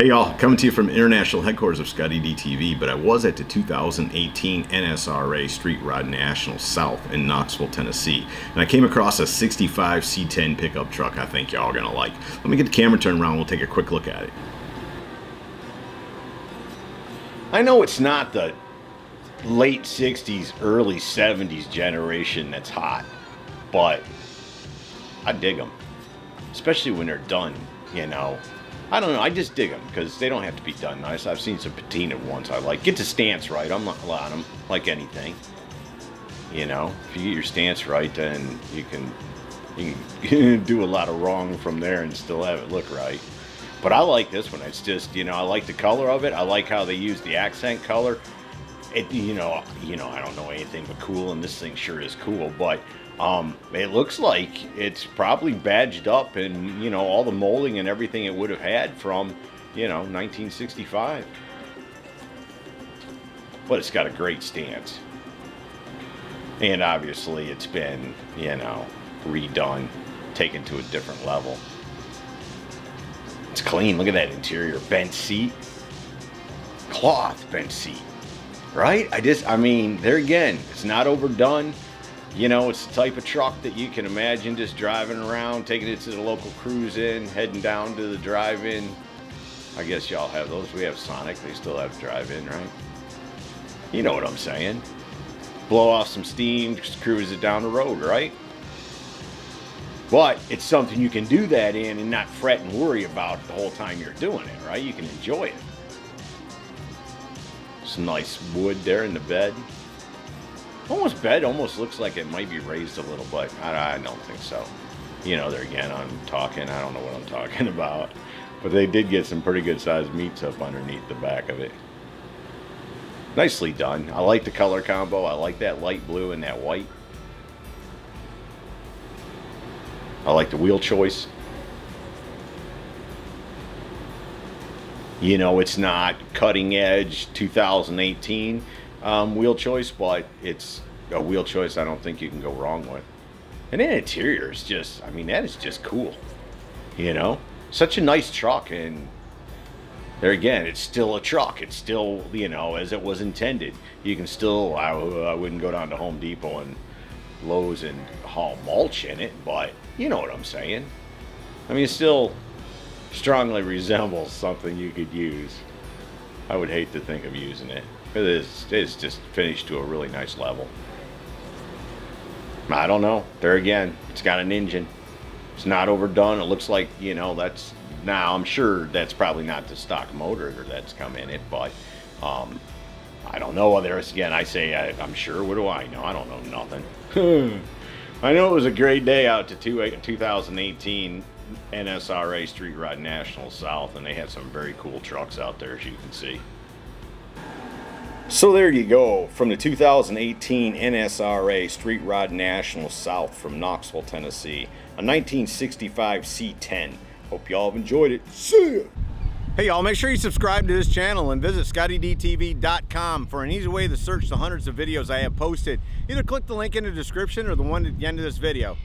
Hey y'all, coming to you from international headquarters of Scottie DTV, but I was at the 2018 NSRA Street Rod National South in Knoxville, Tennessee, and I came across a 65 C10 pickup truck I think y'all are gonna like. Let me get the camera turned around, we'll take a quick look at it. I know it's not the late 60s, early 70s generation that's hot, but I dig them, especially when they're done, you know. I don't know, I just dig them because they don't have to be done nice. I've seen some patina ones I like. Get the stance right. I'm not allowed them like anything. You know, if you get your stance right, then you can do a lot of wrong from there and still have it look right. But I like this one. It's just, you know, I like the color of it. I like how they use the accent color. It, you know, I don't know anything but cool, and this thing sure is cool, but it looks like it's probably badged up and, you know, all the molding and everything it would have had from, you know, 1965. But it's got a great stance. And obviously it's been, you know, redone, taken to a different level. It's clean. Look at that interior bench seat. Cloth bench seat. Right? I mean, there again, it's not overdone. You know, it's the type of truck that you can imagine just driving around, taking it to the local cruise-in, heading down to the drive-in. I guess y'all have those. We have Sonic. They still have drive-in, right? You know what I'm saying. Blow off some steam, just cruise it down the road, right? But it's something you can do that in and not fret and worry about the whole time you're doing it, right? You can enjoy it. Some nice wood there in the bed. Almost bed almost looks like it might be raised a little, but I don't think so. You know, there again, I don't know what I'm talking about. But they did get some pretty good sized meats up underneath the back of it. Nicely done. I like the color combo. I like that light blue and that white. I like the wheel choice. You know, it's not cutting edge 2018. Wheel choice, but it's a wheel choice I don't think you can go wrong with. And that interior is just, I mean, that is just cool. You know, such a nice truck, and there again, it's still a truck. It's still, you know, as it was intended. You can still, I wouldn't go down to Home Depot and Lowe's and haul mulch in it, but you know what I'm saying. I mean, it still strongly resembles something you could use. I would hate to think of using it. It's just finished to a really nice level. I don't know. There again, it's got an engine. It's not overdone. It looks like, you know, that's, now I'm sure that's probably not the stock motor that's come in it, but I don't know. There's again, I say I'm sure. What do I know? I don't know nothing. I know it was a great day out to 2018 NSRA Street Rod National South, and they had some very cool trucks out there, as you can see. So there you go, from the 2018 NSRA Street Rod National South from Knoxville, Tennessee, a 1965 C10. Hope y'all have enjoyed it. See ya! Hey y'all, make sure you subscribe to this channel and visit ScottieDTV.com for an easy way to search the hundreds of videos I have posted. Either click the link in the description or the one at the end of this video.